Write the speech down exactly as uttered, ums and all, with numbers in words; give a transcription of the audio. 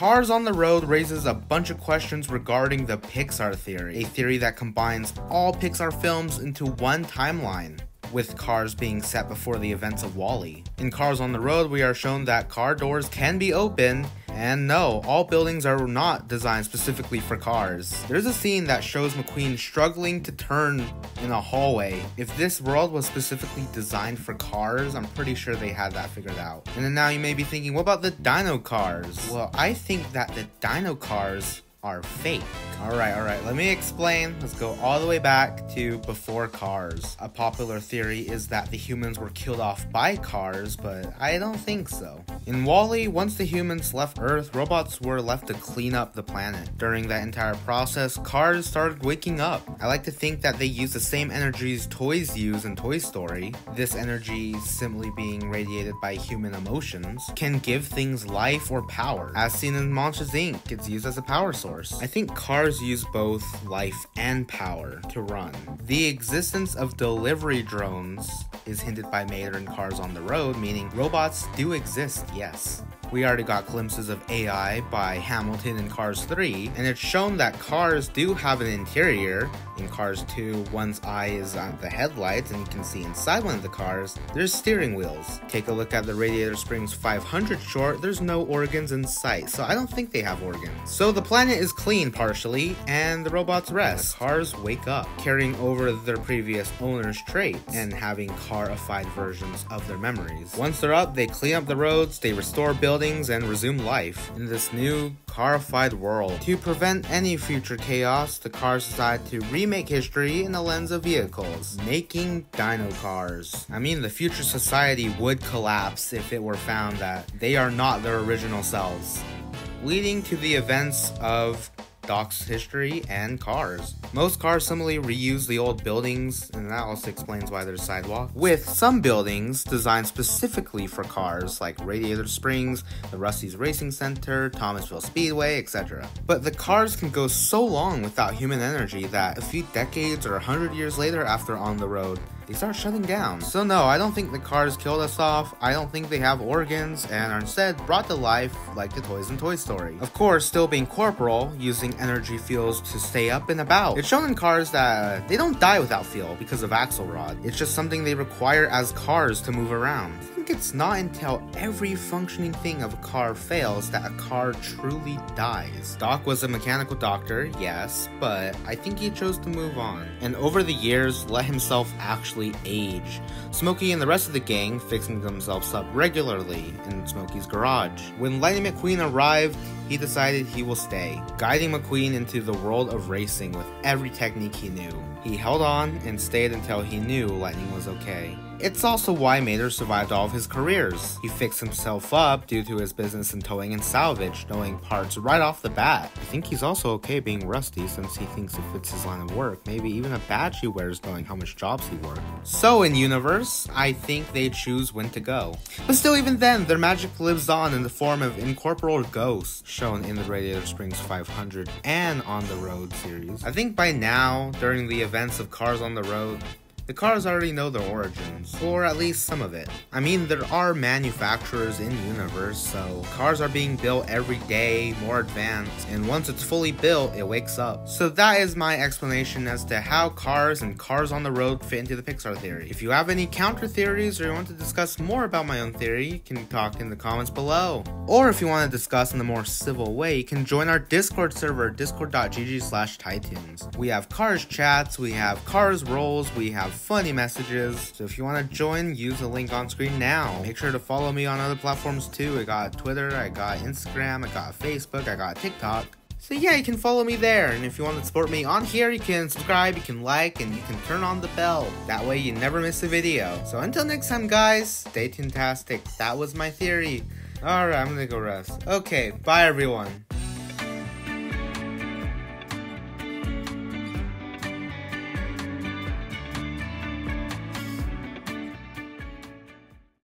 Cars on the Road raises a bunch of questions regarding the Pixar theory, a theory that combines all Pixar films into one timeline, with Cars being set before the events of Wall-E. In Cars on the Road, we are shown that car doors can be opened, and no, all buildings are not designed specifically for cars. There's a scene that shows McQueen struggling to turn in a hallway. If this world was specifically designed for cars, I'm pretty sure they had that figured out. And then now you may be thinking, what about the dino cars? Well, I think that the dino cars are fake. Alright, alright, let me explain. Let's go all the way back to before Cars. A popular theory is that the humans were killed off by cars, but I don't think so. In Wall-E, once the humans left Earth, robots were left to clean up the planet. During that entire process, cars started waking up. I like to think that they use the same energies toys use in Toy Story. This energy, simply being radiated by human emotions, can give things life or power. As seen in Monsters, Incorporated, it's used as a power source. I think cars use both life and power to run. The existence of delivery drones is hinted by Mater and Cars on the Road, meaning robots do exist, yes. We already got glimpses of A I by Hamilton in Cars three, and it's shown that cars do have an interior. In Cars two, one's eye is on the headlights, and you can see inside one of the cars, there's steering wheels. Take a look at the Radiator Springs five hundred short, there's no organs in sight, so I don't think they have organs. So the planet is clean, partially, and the robots rest. The cars wake up, carrying over their previous owner's traits, and having carified versions of their memories. Once they're up, they clean up the roads, they restore buildings, and resume life in this new carified world. To prevent any future chaos, the cars decide to remake history in the lens of vehicles, making dino cars. I mean, the future society would collapse if it were found that they are not their original selves, leading to the events of Doc's history and Cars. Most cars similarly reuse the old buildings, and that also explains why there's sidewalk, with some buildings designed specifically for cars, like Radiator Springs, the Rusty's Racing Center, Thomasville Speedway, et cetera. But the cars can go so long without human energy that a few decades or a hundred years later after On the Road, they start shutting down. So no, I don't think the cars killed us off, I don't think they have organs, and are instead brought to life like the toys in Toy Story. Of course, still being corporeal, using energy fields to stay up and about. It's shown in Cars that they don't die without fuel because of axle rod. It's just something they require as cars to move around. I think it's not until every functioning thing of a car fails that a car truly dies. Doc was a mechanical doctor, yes, but I think he chose to move on, and over the years let himself actually age. Smokey and the rest of the gang fixing themselves up regularly in Smokey's garage. When Lightning McQueen arrived, he decided he will stay, guiding McQueen into the world of racing with every technique he knew. He held on and stayed until he knew Lightning was okay. It's also why Mater survived all of his careers. He fixed himself up due to his business in towing and salvage, knowing parts right off the bat. I think he's also okay being rusty since he thinks it fits his line of work, maybe even a badge he wears knowing how much jobs he worked. So in universe, I think they choose when to go. But still, even then, their magic lives on in the form of incorporeal ghosts, shown in the Radiator Springs five hundred and On the Road series. I think by now, during the events of Cars on the Road, the cars already know their origins, or at least some of it. I mean, there are manufacturers in-universe, so cars are being built every day, more advanced, and once it's fully built, it wakes up. So that is my explanation as to how Cars and Cars on the Road fit into the Pixar theory. If you have any counter theories or you want to discuss more about my own theory, you can talk in the comments below. Or if you want to discuss in a more civil way, you can join our Discord server, discord dot g g slash tytoonz. We have Cars chats, we have Cars roles, we have funny messages, so if you want to join, use the link on screen now. Make sure to follow me on other platforms too. I got Twitter, I got Instagram, I got Facebook, I got TikTok. So yeah, you can follow me there, and if you want to support me on here, you can subscribe, you can like, and you can turn on the bell. That way you never miss a video. So until next time guys, stay tuned-tastic. That was my theory. Alright, I'm gonna go rest. Okay, bye everyone.